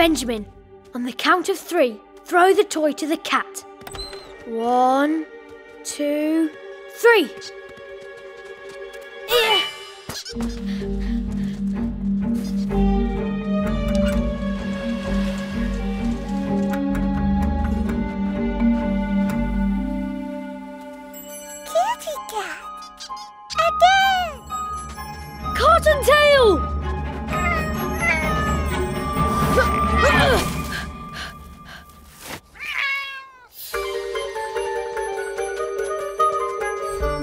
Benjamin. On the count of 3, throw the toy to the cat. 1, 2, 3. Yeah. Kitty cat, again. Cottontail.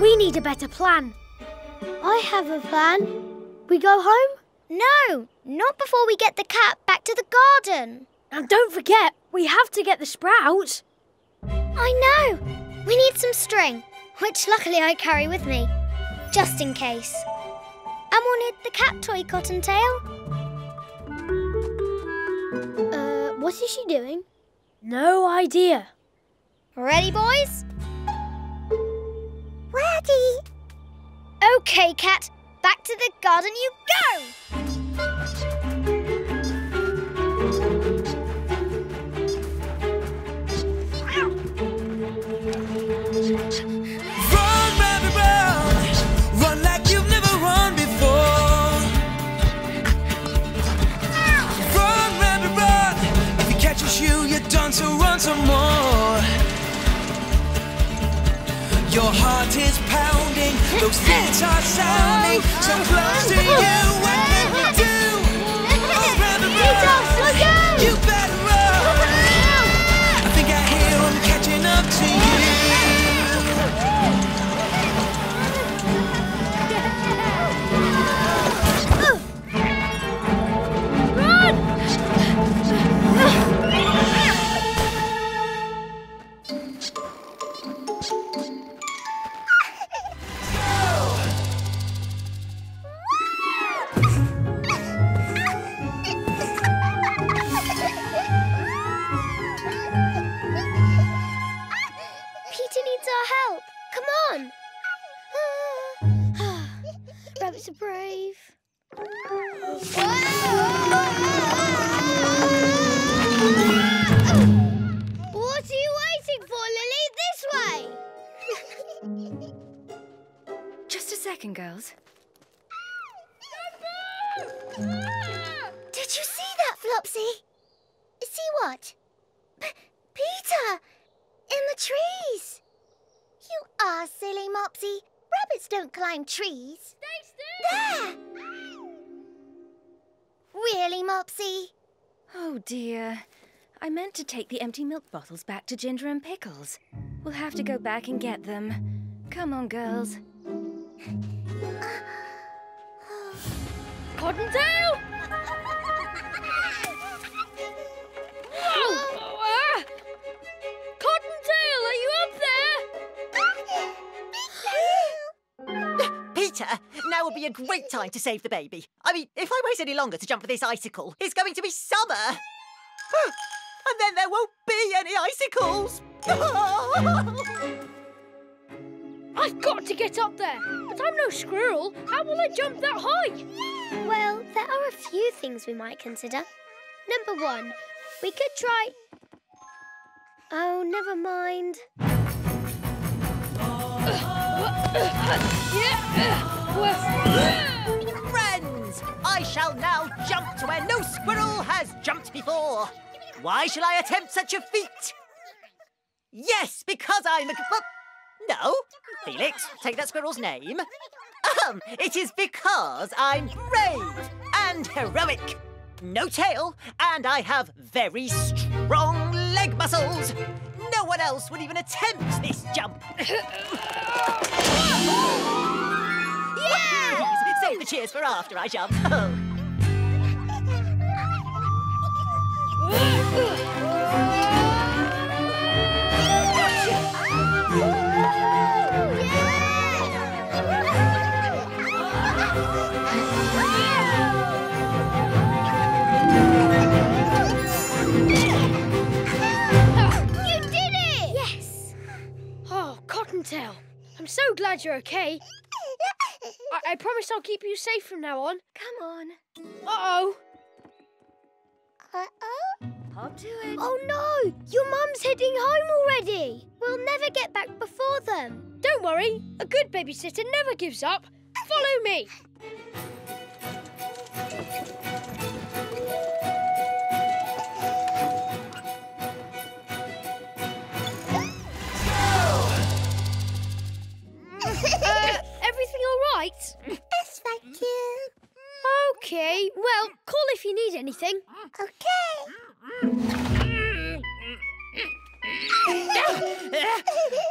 We need a better plan. I have a plan. We go home? No, not before we get the cat back to the garden. And don't forget, we have to get the sprouts. I know. We need some string, which luckily I carry with me, just in case. And we'll need the cat toy, Cottontail. What is she doing? No idea. Ready, boys? Ready. OK, Cat. Back to the garden you go! Run, Rabbit, run! Run like you've never run before. Run, Rabbit, run! If it catches you, you're done, so run some more. Your heart is pounding, those things are sounding so close to you. What can we do? Oh, Rabbit, run! You better run! I think I hear I'm catching up to you. Run! Rabbits are brave. What are you waiting for, Lily? This way! Just a second, girls. Did you see that, Flopsy? See what? Peter! In the trees! You are silly, Mopsy. Rabbits don't climb trees. They do! There! Really, Mopsy? Oh, dear. I meant to take the empty milk bottles back to Ginger and Pickles. We'll have to go back and get them. Come on, girls. Cottontail! Cottontail, are you up there? Peter, now would be a great time to save the baby. I mean, if I wait any longer to jump for this icicle, it's going to be summer. And then there won't be any icicles. I've got to get up there, but I'm no squirrel. How will I jump that high? Well, there are a few things we might consider. Number 1, we could try... Oh, never mind. Friends, I shall now jump to where no squirrel has jumped before. Why shall I attempt such a feat? Yes, because I'm a... No, Felix, take that squirrel's name. It is because I'm brave and heroic. No tail, and I have very strong leg muscles. No one else would even attempt this jump. Yeah! Please, save the cheers for after I jump. Cottontail, I'm so glad you're okay. I promise I'll keep you safe from now on. Come on. Uh-oh. Uh-oh. Hop to it. Oh no! Your mum's heading home already. We'll never get back before them. Don't worry. A good babysitter never gives up. Follow me. Everything all right? Yes, thank you. OK, well, call if you need anything. OK.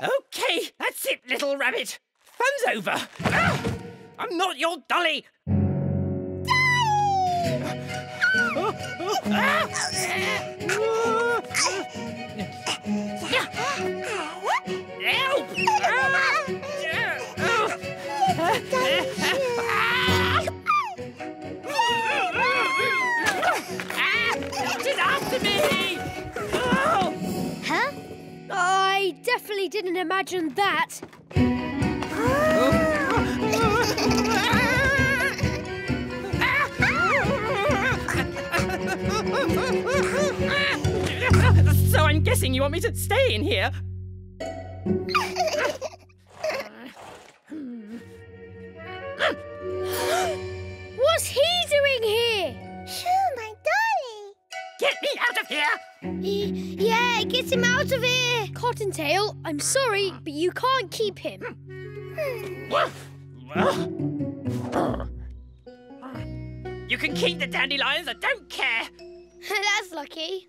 OK, that's it, little rabbit. Fun's over. I'm not your dolly. It's after me! Oh. Huh? I definitely didn't imagine that. So I'm guessing you want me to stay in here? What's he doing here? Shoo, my dolly! Get me out of here! Yeah, get him out of here! Cottontail, I'm sorry, but you can't keep him. You can keep the dandelions, I don't care! That's lucky.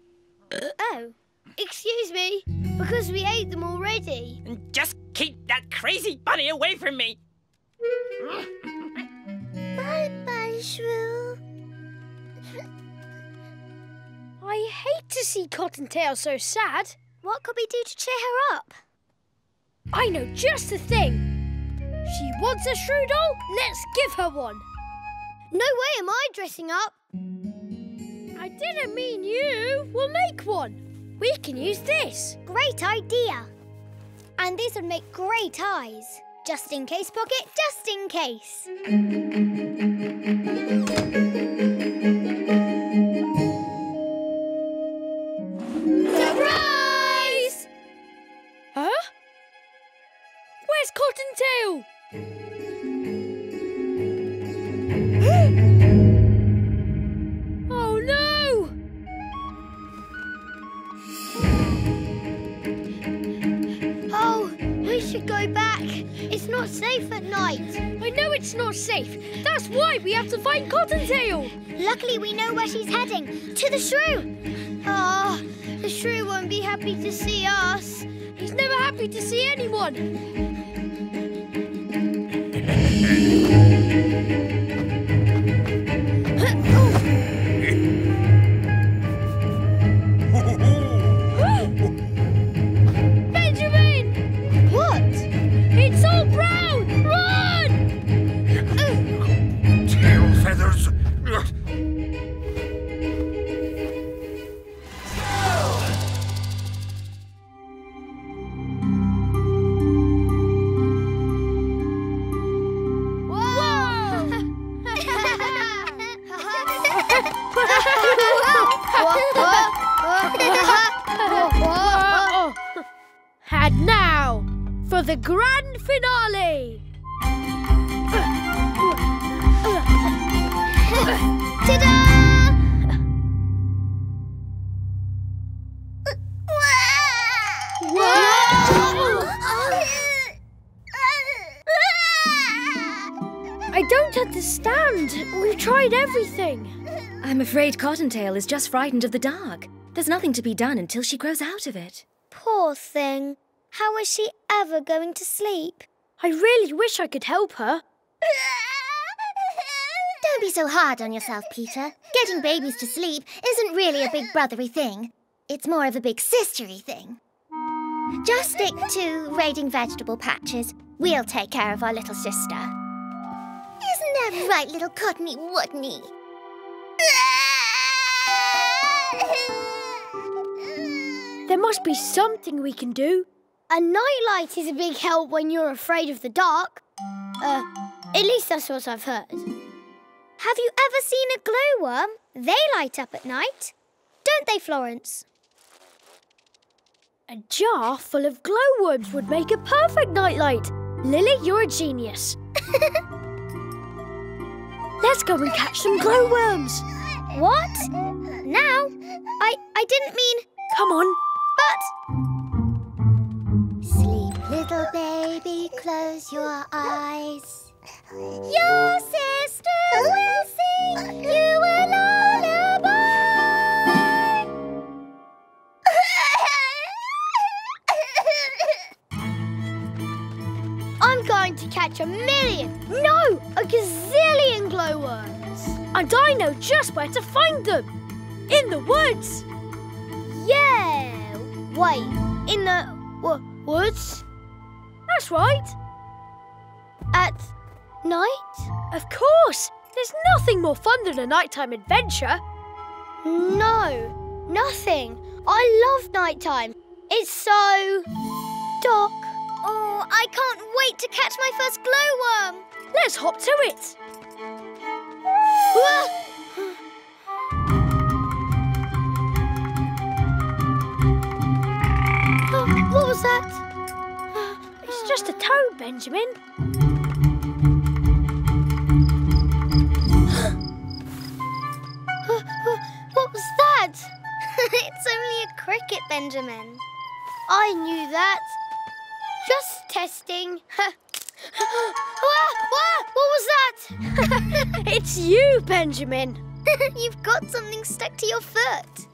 Oh, excuse me, because we ate them already. And just keep that crazy bunny away from me! Bye-bye, Shrew. I hate to see Cottontail so sad. What could we do to cheer her up? I know just the thing. She wants a Shrew doll? Let's give her one. No way am I dressing up. I didn't mean you. We'll make one. We can use this. Great idea. And these would make great eyes. Just in case, Pocket, just in case. Surprise! Huh? Where's Cottontail? Oh no! Oh, we should go back. It's not safe at night. I know it's not safe. That's why we have to find Cottontail. Luckily, we know where she's heading. To the Shrew. Ah, oh, the Shrew won't be happy to see us. He's never happy to see anyone. Benjamin! What? It's all brown! Run! Tail feathers! And now, for the grand finale! Ta-da! I don't understand. We've tried everything. I'm afraid Cottontail is just frightened of the dark. There's nothing to be done until she grows out of it. Poor thing. How is she ever going to sleep? I really wish I could help her. Don't be so hard on yourself, Peter. Getting babies to sleep isn't really a big brothery thing. It's more of a big sistery thing. Just stick to raiding vegetable patches. We'll take care of our little sister. Isn't that right, little Cottony Wottony? There must be something we can do. A nightlight is a big help when you're afraid of the dark. At least that's what I've heard. Have you ever seen a glowworm? They light up at night. weren't they, Florence? A jar full of glowworms would make a perfect nightlight. Lily, you're a genius. Let's go and catch some glowworms. What? Now? I didn't mean... Come on. But... Sleep, little baby, close your eyes. Your sister will sing you a lullaby. I'm going to catch a million, no, a gazillion glowworms. And I know just where to find them. In the woods. Yeah. Wait, in the woods? That's right. At night? Of course. There's nothing more fun than a nighttime adventure. No, nothing. I love nighttime. It's so dark. Oh, I can't wait to catch my first glowworm. Let's hop to it. Whoa! What was that? It's just a toad, Benjamin. What was that? It's only a cricket, Benjamin. I knew that. Just testing. What was that? It's you, Benjamin. You've got something stuck to your foot.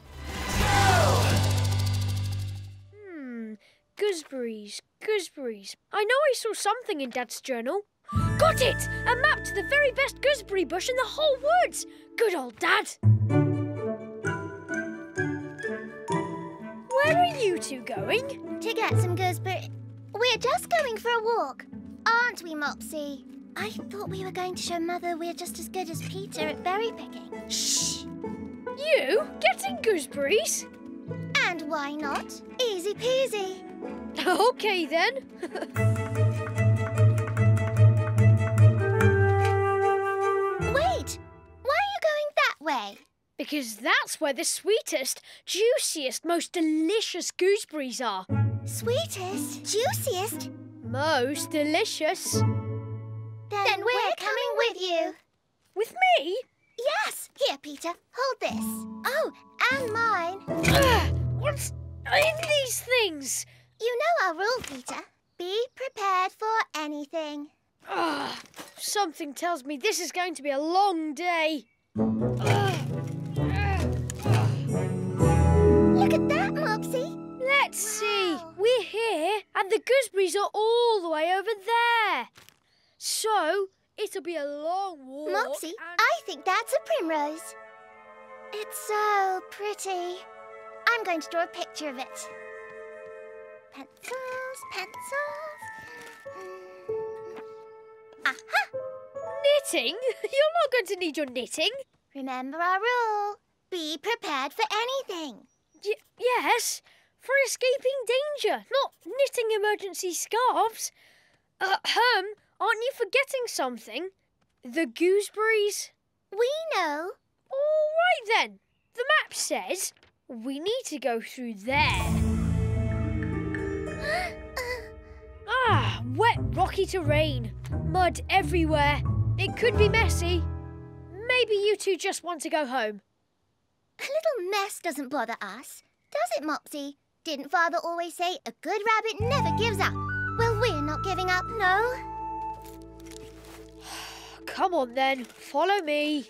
Gooseberries, gooseberries. I know I saw something in Dad's journal. Got it! A map to the very best gooseberry bush in the whole woods. Good old Dad. Where are you two going? To get some gooseberry... We're just going for a walk, aren't we, Mopsy? I thought we were going to show Mother we're just as good as Peter at berry picking. Shh! You? Getting gooseberries? And why not? Easy peasy. Okay, then. Wait, why are you going that way? Because that's where the sweetest, juiciest, most delicious gooseberries are. Sweetest, juiciest? Most delicious. Then we're coming with you. With me? Yes. Here, Peter, hold this. Oh, and mine. What's in these things? You know our rule, Peter. Be prepared for anything. Something tells me this is going to be a long day. Look at that, Mopsy. Let's see. We're here and the gooseberries are all the way over there. So, it'll be a long walk. Mopsy, I think that's a primrose. It's so pretty. I'm going to draw a picture of it. Pencils, pencils. Aha! Knitting? You're not going to need your knitting. Remember our rule. Be prepared for anything. Yes, for escaping danger, not knitting emergency scarves. Aren't you forgetting something? The gooseberries? We know. All right, then. The map says we need to go through there. Wet, rocky terrain. Mud everywhere. It could be messy. Maybe you two just want to go home. A little mess doesn't bother us, does it, Mopsy? Didn't Father always say a good rabbit never gives up? Well, we're not giving up, no. Come on, then. Follow me.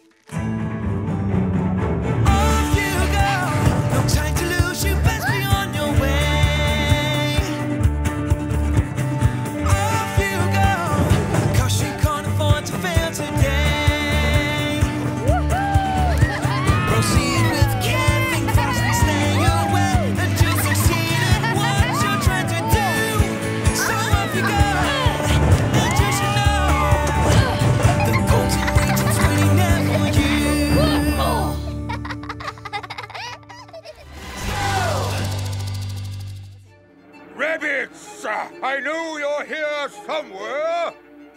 I know you're here somewhere.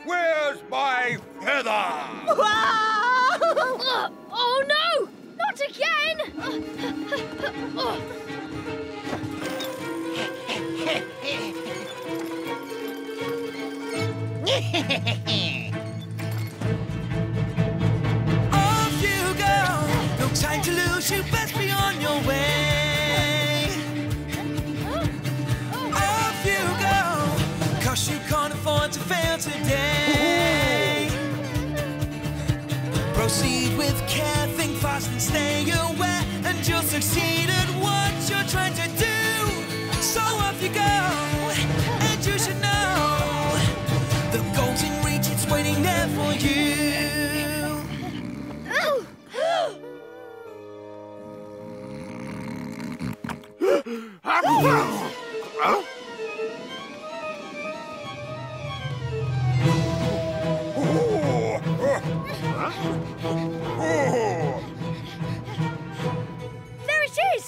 Where's my feather? Oh no! Not Not again! Off you go! No time to lose, you best be on your way. Off you go! 'Cause you can't afford to fail today. Proceed with care, think fast and stay aware, and you'll succeed at what you're trying to do. So off you go, and you should know the goal's in reach, it's waiting there for you. Oh! Oh. There it is!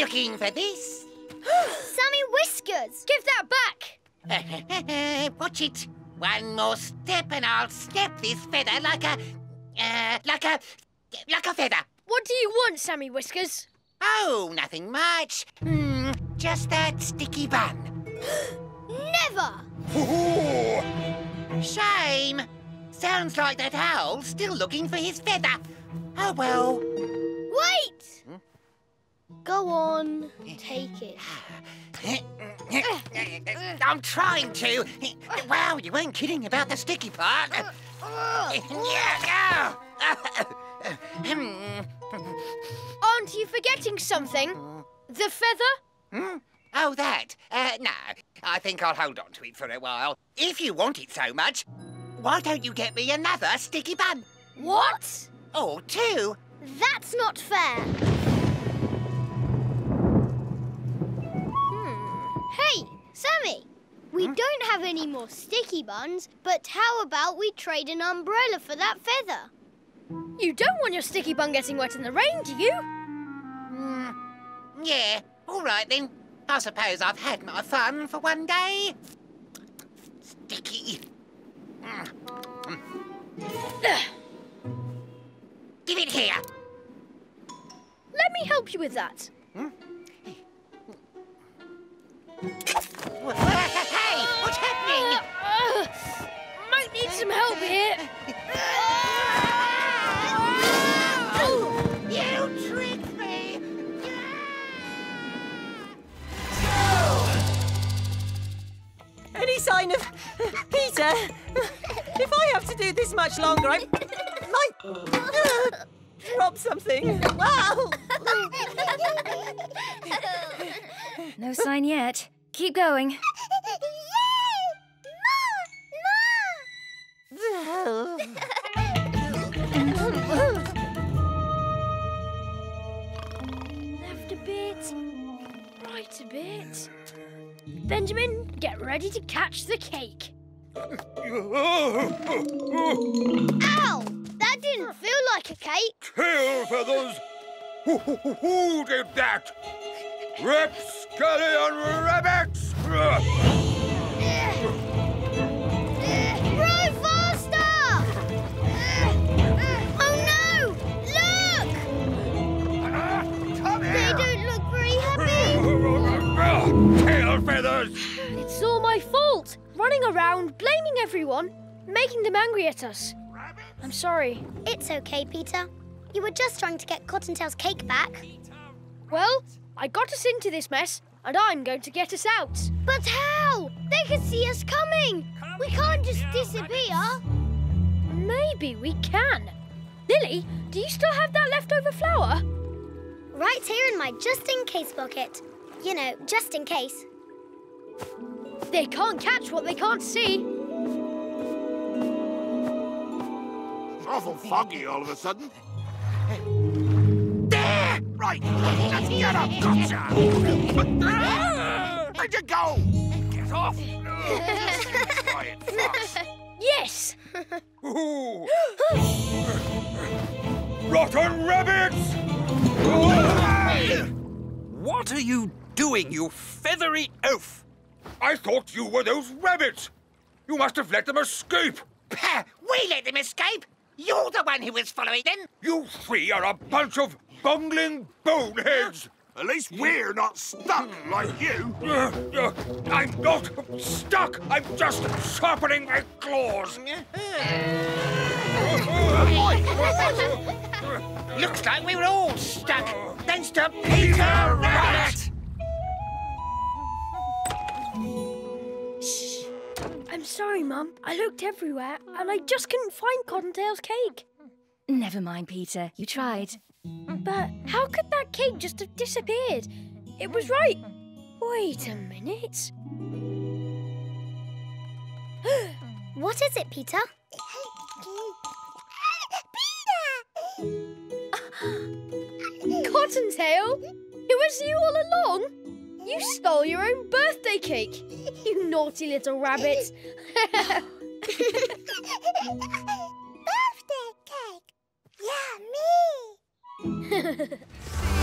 Looking for this? Sammy Whiskers! Give that back! Watch it! One more step and I'll snap this feather like a feather. What do you want, Sammy Whiskers? Oh, nothing much. Just that sticky bun. Never! Shame! Sounds like that owl's still looking for his feather. Oh, well. Wait! Hmm? Go on, take it. I'm trying to. Wow, you weren't kidding about the sticky part. Aren't you forgetting something? The feather? Hmm? Oh, that. No, I think I'll hold on to it for a while. If you want it so much, why don't you get me another sticky bun? What? Or two. That's not fair. Hey, Sammy, we don't have any more sticky buns, but how about we trade an umbrella for that feather? You don't want your sticky bun getting wet in the rain, do you? Yeah, all right then. I suppose I've had my fun for one day. Sticky. Give it here. Let me help you with that. Hey, what's happening? Might need some help here. You tricked me. Any sign of Peter? If I have to do this much longer, I might drop something. Wow! No sign yet. Keep going. Yay! Ma! Ma! Left a bit, right a bit. Benjamin, get ready to catch the cake. Ow! That didn't feel like a cake. Tail feathers! Who did that? Rapscallion rabbits! Run faster! Oh no! Look! They don't look very happy. Tail feathers! It's all my fault. Running around, blaming everyone, making them angry at us. Rabbits? I'm sorry. It's okay, Peter. You were just trying to get Cottontail's cake back. Well, I got us into this mess, and I'm going to get us out. But how? They can see us coming. We can't just disappear. Rabbits. Maybe we can. Lily, do you still have that leftover flour? Right here in my just-in-case pocket. You know, just in case. They can't catch what they can't see. It's awful foggy all of a sudden. There! Right, let's get up, gotcha! Where'd you go? Get off! Quiet, Fox. Yes! Rotten rabbits! What are you doing, you feathery oaf? I thought you were those rabbits. You must have let them escape. We let them escape? You're the one who was following them. You three are a bunch of bungling boneheads. At least we're not stuck like you. I'm not stuck. I'm just sharpening my claws. Looks like we were all stuck, thanks to Peter Rabbit. Shh. I'm sorry, Mum. I looked everywhere and I just couldn't find Cottontail's cake. Never mind, Peter. You tried. But how could that cake just have disappeared? It was right. Wait a minute. What is it, Peter? Cottontail, it was you all along. You stole your own birthday cake, you naughty little rabbit. Birthday cake, yummy.